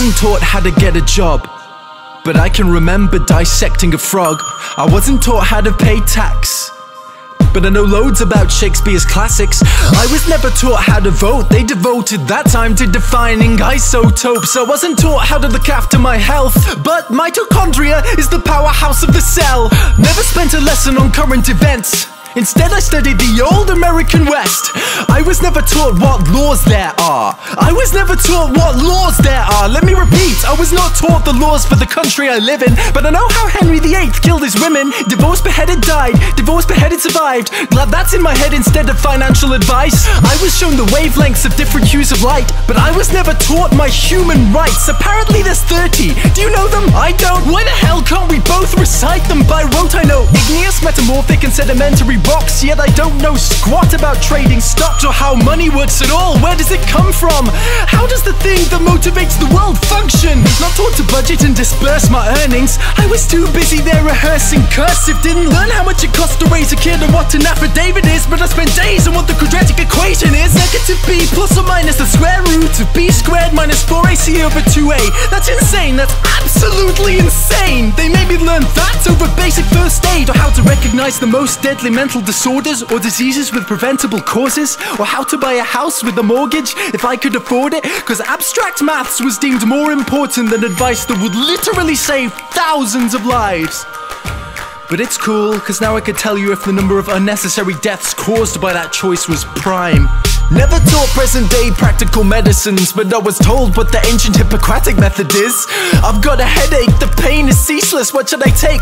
wasn't taught how to get a job, but I can remember dissecting a frog. I wasn't taught how to pay tax, but I know loads about Shakespeare's classics. I was never taught how to vote. They devoted that time to defining isotopes. I wasn't taught how to look after my health, but mitochondria is the powerhouse of the cell. Never spent a lesson on current events. Instead, I studied the old American West. I was never taught what laws there are. I was never taught what laws there are. Let me repeat, I was not taught the laws for the country I live in. But I know how Henry VIII killed his women. Divorced, beheaded, died. Divorced, beheaded, survived. Glad that's in my head instead of financial advice. I was shown the wavelengths of different hues of light, but I was never taught my human rights. Apparently there's 30. Do you know them? I don't. Why the hell can't we both recite them by rote? I know igneous, metamorphic and sedimentary rocks, yet I don't know squat about trading stocks or how money works at all. Where does it come from? How does the thing that motivates the world function? Not taught to budget and disperse my earnings. I was too busy there rehearsing cursive. Didn't learn how much it costs to raise a kid and what an affidavit is, but I spent days on what the quadratic equation is. Negative b plus or minus the square root of b squared minus 4ac over 2a. That's insane. That's absolutely insane. They made me learn that over basic first aid, or how to recognize the most deadly mental disorders or diseases with preventable causes, or how to buy a house with a mortgage if I could afford it, because abstract maths was deemed more important than advice that would literally save thousands of lives. But it's cool, because now I could tell you if the number of unnecessary deaths caused by that choice was prime. Never taught present-day practical medicines, but I was told what the ancient Hippocratic method is. I've got a headache, the pain is ceaseless, what should I take?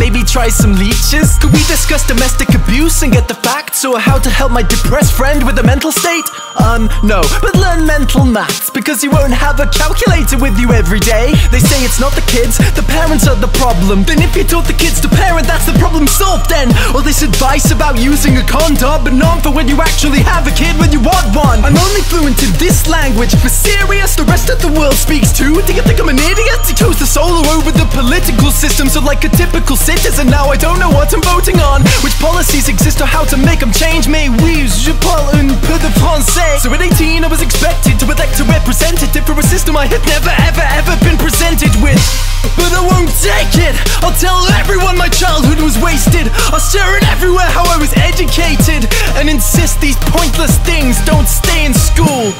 Maybe try some leeches? Could we discuss domestic abuse and get the facts, or how to help my depressed friend with a mental state? No, but learn mental maths, because you won't have a calculator with you every day. They say it's not the kids, the parents are the problem. Then if you taught the kids to parent, that's the problem solved then. All this advice about using a condom, but not for when you actually have a kid with you want one. I'm only fluent in this language. For serious, the rest of the world speaks too. Do you think I'm an idiot? He chose the solar over the political system, so like a typical citizen now I don't know what I'm voting on, which policies exist or how to make them change. Mais oui, je parle un peu de français. So at 18 I was expected to elect a representative for a system I had never ever ever been presented with. But I won't take it. I'll tell everyone my childhood was wasted. I'll share it everywhere how I was educated, and insist these pointless things don't stay in school.